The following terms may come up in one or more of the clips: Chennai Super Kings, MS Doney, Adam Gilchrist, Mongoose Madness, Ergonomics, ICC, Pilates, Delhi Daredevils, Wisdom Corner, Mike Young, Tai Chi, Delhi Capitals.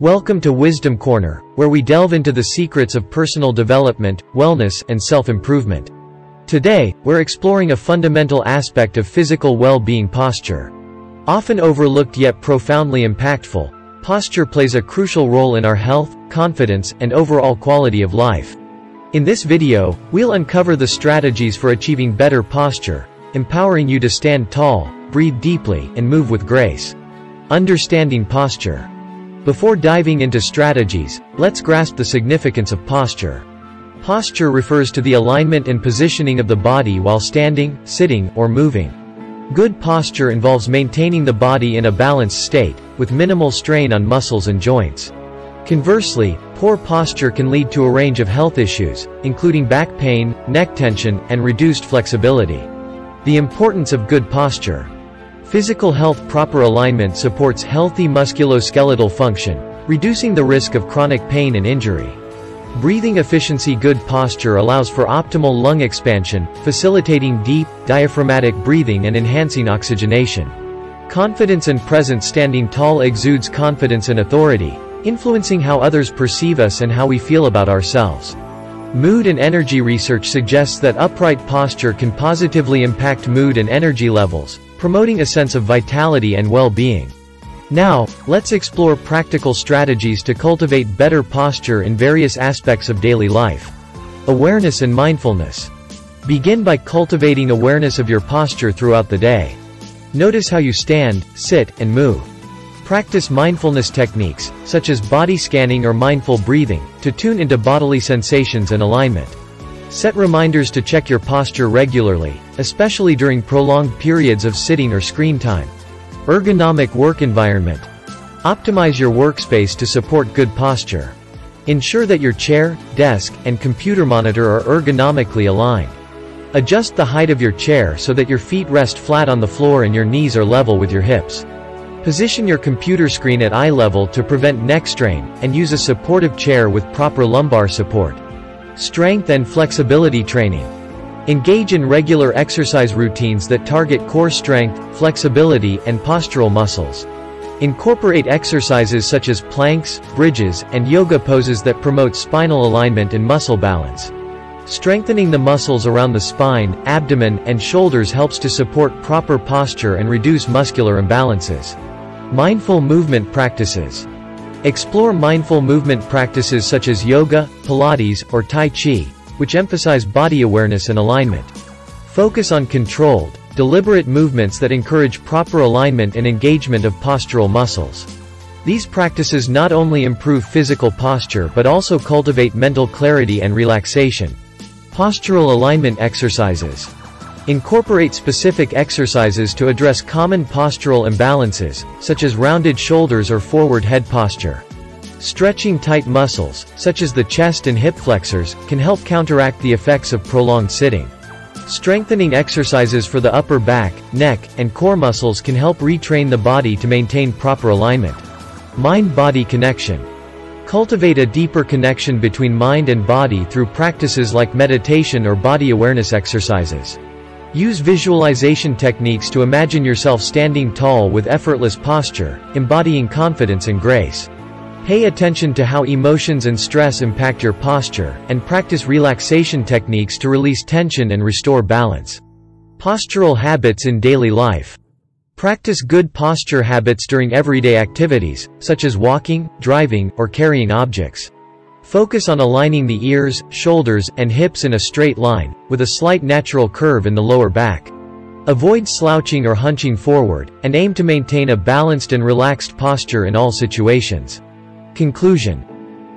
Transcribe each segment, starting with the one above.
Welcome to Wisdom Corner, where we delve into the secrets of personal development, wellness, and self-improvement. Today, we're exploring a fundamental aspect of physical well-being: posture. Often overlooked yet profoundly impactful, posture plays a crucial role in our health, confidence, and overall quality of life. In this video, we'll uncover the strategies for achieving better posture, empowering you to stand tall, breathe deeply, and move with grace. Understanding posture. Before diving into strategies, let's grasp the significance of posture. Posture refers to the alignment and positioning of the body while standing, sitting, or moving. Good posture involves maintaining the body in a balanced state, with minimal strain on muscles and joints. Conversely, poor posture can lead to a range of health issues, including back pain, neck tension, and reduced flexibility. The importance of good posture. Physical health. Proper alignment supports healthy musculoskeletal function, reducing the risk of chronic pain and injury. Breathing efficiency. Good posture allows for optimal lung expansion, facilitating deep, diaphragmatic breathing and enhancing oxygenation. Confidence and presence. Standing tall exudes confidence and authority, influencing how others perceive us and how we feel about ourselves. Mood and energy. Research suggests that upright posture can positively impact mood and energy levels, promoting a sense of vitality and well-being. Now, let's explore practical strategies to cultivate better posture in various aspects of daily life. Awareness and mindfulness. Begin by cultivating awareness of your posture throughout the day. Notice how you stand, sit, and move. Practice mindfulness techniques, such as body scanning or mindful breathing, to tune into bodily sensations and alignment. Set reminders to check your posture regularly, especially during prolonged periods of sitting or screen time. Ergonomic work environment. Optimize your workspace to support good posture. Ensure that your chair, desk, and computer monitor are ergonomically aligned. Adjust the height of your chair so that your feet rest flat on the floor and your knees are level with your hips. Position your computer screen at eye level to prevent neck strain, and use a supportive chair with proper lumbar support. Strength and flexibility training. Engage in regular exercise routines that target core strength, flexibility, and postural muscles. Incorporate exercises such as planks, bridges, and yoga poses that promote spinal alignment and muscle balance. Strengthening the muscles around the spine, abdomen, and shoulders helps to support proper posture and reduce muscular imbalances. Mindful movement practices. Explore mindful movement practices such as yoga, Pilates, or Tai Chi, which emphasize body awareness and alignment. Focus on controlled, deliberate movements that encourage proper alignment and engagement of postural muscles. These practices not only improve physical posture but also cultivate mental clarity and relaxation. Postural alignment exercises. Incorporate specific exercises to address common postural imbalances, such as rounded shoulders or forward head posture. Stretching tight muscles, such as the chest and hip flexors, can help counteract the effects of prolonged sitting. Strengthening exercises for the upper back, neck, and core muscles can help retrain the body to maintain proper alignment. Mind-body connection. Cultivate a deeper connection between mind and body through practices like meditation or body awareness exercises. Use visualization techniques to imagine yourself standing tall with effortless posture, embodying confidence and grace. Pay attention to how emotions and stress impact your posture, and practice relaxation techniques to release tension and restore balance. Postural habits in daily life. Practice good posture habits during everyday activities, such as walking, driving, or carrying objects. Focus on aligning the ears, shoulders, and hips in a straight line, with a slight natural curve in the lower back. Avoid slouching or hunching forward, and aim to maintain a balanced and relaxed posture in all situations. Conclusion.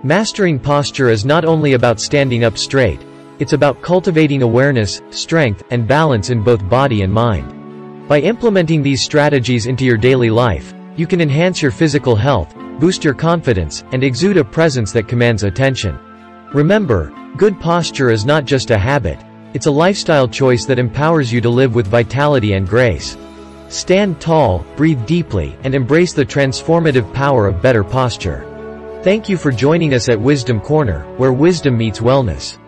Mastering posture is not only about standing up straight, it's about cultivating awareness, strength, and balance in both body and mind. By implementing these strategies into your daily life, you can enhance your physical health, boost your confidence, and exude a presence that commands attention. Remember, good posture is not just a habit, it's a lifestyle choice that empowers you to live with vitality and grace. Stand tall, breathe deeply, and embrace the transformative power of better posture. Thank you for joining us at Wisdom Corner, where wisdom meets wellness.